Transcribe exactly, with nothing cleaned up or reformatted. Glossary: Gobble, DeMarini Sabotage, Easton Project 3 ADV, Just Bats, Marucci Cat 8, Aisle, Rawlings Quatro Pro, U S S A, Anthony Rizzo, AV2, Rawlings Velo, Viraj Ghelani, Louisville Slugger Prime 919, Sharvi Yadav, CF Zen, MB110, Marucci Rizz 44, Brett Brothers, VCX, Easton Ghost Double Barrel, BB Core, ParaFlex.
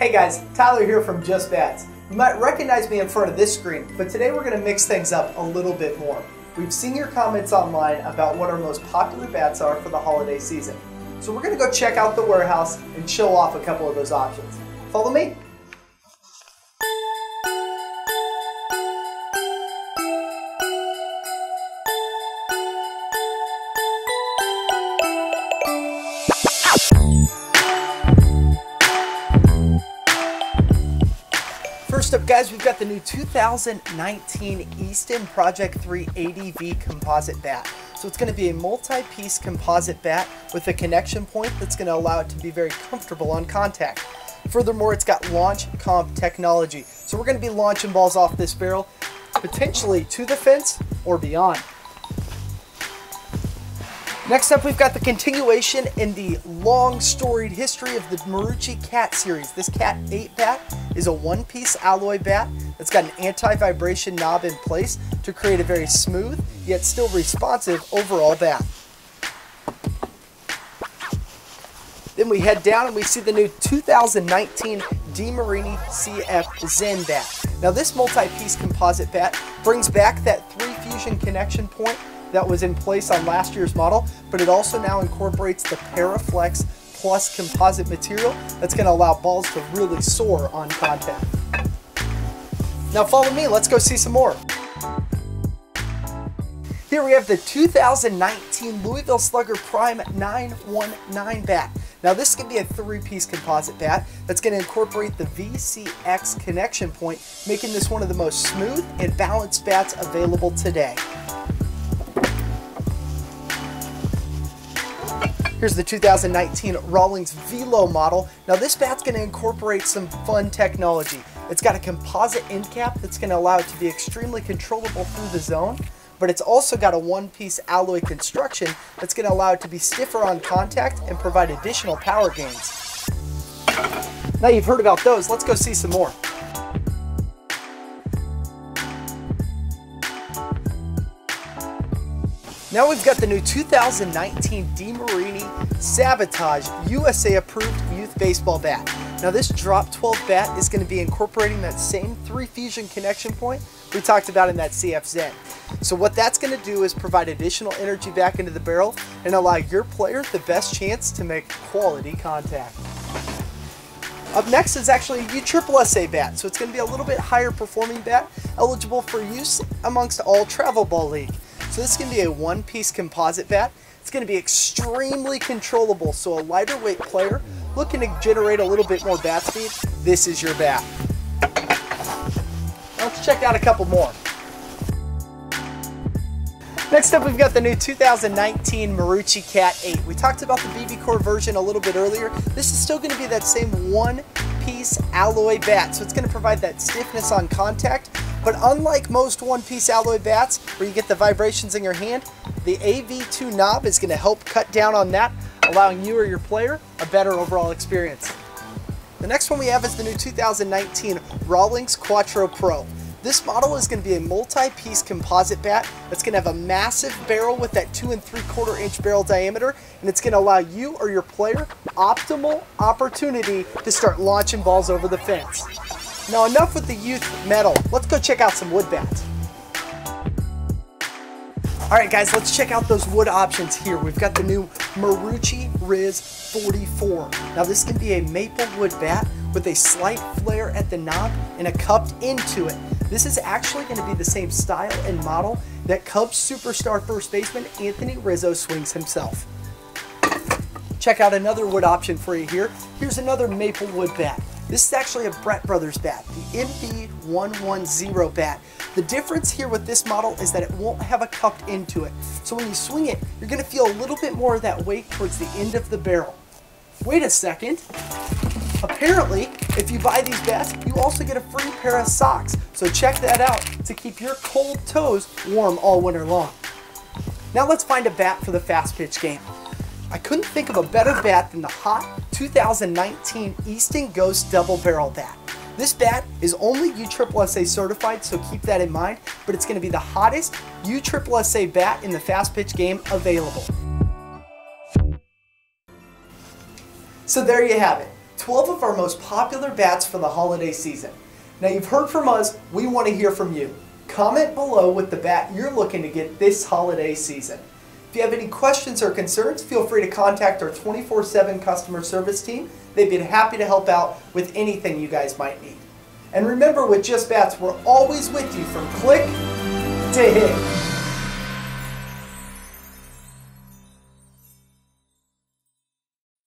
Hey guys, Tyler here from Just Bats. You might recognize me in front of this screen, but today we're going to mix things up a little bit more. We've seen your comments online about what our most popular bats are for the holiday season. So we're going to go check out the warehouse and show off a couple of those options. Follow me. First up, guys, we've got the new two thousand nineteen Easton Project three A D V composite bat. So it's going to be a multi-piece composite bat with a connection point that's going to allow it to be very comfortable on contact. Furthermore, it's got launch comp technology. So we're going to be launching balls off this barrel, potentially to the fence or beyond. Next up, we've got the continuation in the long storied history of the Marucci Cat series. This Cat eight bat is a one-piece alloy bat that's got an anti-vibration knob in place to create a very smooth, yet still responsive overall bat. Then we head down and we see the new two thousand nineteen DeMarini C F Zen bat. Now this multi-piece composite bat brings back that three-fusion connection point that was in place on last year's model, but it also now incorporates the ParaFlex Plus composite material that's going to allow balls to really soar on contact. Now follow me, let's go see some more. Here we have the two thousand nineteen Louisville Slugger Prime nine one nine bat. Now this could be a three-piece composite bat that's going to incorporate the V C X connection point, making this one of the most smooth and balanced bats available today. Here's the two thousand nineteen Rawlings Velo model. Now this bat's gonna incorporate some fun technology. It's got a composite end cap that's gonna allow it to be extremely controllable through the zone, but it's also got a one-piece alloy construction that's gonna allow it to be stiffer on contact and provide additional power gains. Now you've heard about those, let's go see some more. Now we've got the new two thousand nineteen DeMarini Sabotage U S A approved youth baseball bat. Now this drop twelve bat is going to be incorporating that same three fusion connection point we talked about in that C F Zen. So what that's going to do is provide additional energy back into the barrel and allow your player the best chance to make quality contact. Up next is actually a U S S A bat, so it's going to be a little bit higher performing bat, eligible for use amongst all travel ball league. So this is going to be a one-piece composite bat. It's going to be extremely controllable, so a lighter weight player looking to generate a little bit more bat speed, this is your bat. Let's check out a couple more. Next up, we've got the new two thousand nineteen Marucci Cat eight. We talked about the B B Core version a little bit earlier. This is still going to be that same one-piece alloy bat, so it's going to provide that stiffness on contact. But unlike most one-piece alloy bats where you get the vibrations in your hand, the A V two knob is going to help cut down on that, allowing you or your player a better overall experience. The next one we have is the new two thousand nineteen Rawlings Quatro Pro. This model is going to be a multi-piece composite bat that's going to have a massive barrel with that two and three quarter inch barrel diameter, and it's going to allow you or your player optimal opportunity to start launching balls over the fence. Now enough with the youth metal, let's go check out some wood bats. Alright guys, let's check out those wood options here. We've got the new Marucci Rizz forty-four. Now this can be a maple wood bat with a slight flare at the knob and a cupped into it. This is actually going to be the same style and model that Cubs superstar first baseman Anthony Rizzo swings himself. Check out another wood option for you here. Here's another maple wood bat. This is actually a Brett Brothers bat, the M B one ten bat. The difference here with this model is that it won't have a cupped end to it. So when you swing it, you're going to feel a little bit more of that weight towards the end of the barrel. Wait a second. Apparently, if you buy these bats, you also get a free pair of socks. So check that out to keep your cold toes warm all winter long. Now let's find a bat for the fast pitch game. I couldn't think of a better bat than the hot two thousand nineteen Easton Ghost Double Barrel bat. This bat is only U S S A certified, so keep that in mind, but it's going to be the hottest U S S A bat in the fast pitch game available. So there you have it. twelve of our most popular bats for the holiday season. Now you've heard from us, we want to hear from you. Comment below with the bat you're looking to get this holiday season. If you have any questions or concerns, feel free to contact our twenty-four seven customer service team. They'd be happy to help out with anything you guys might need. And remember, with Just Bats, we're always with you from click to hit.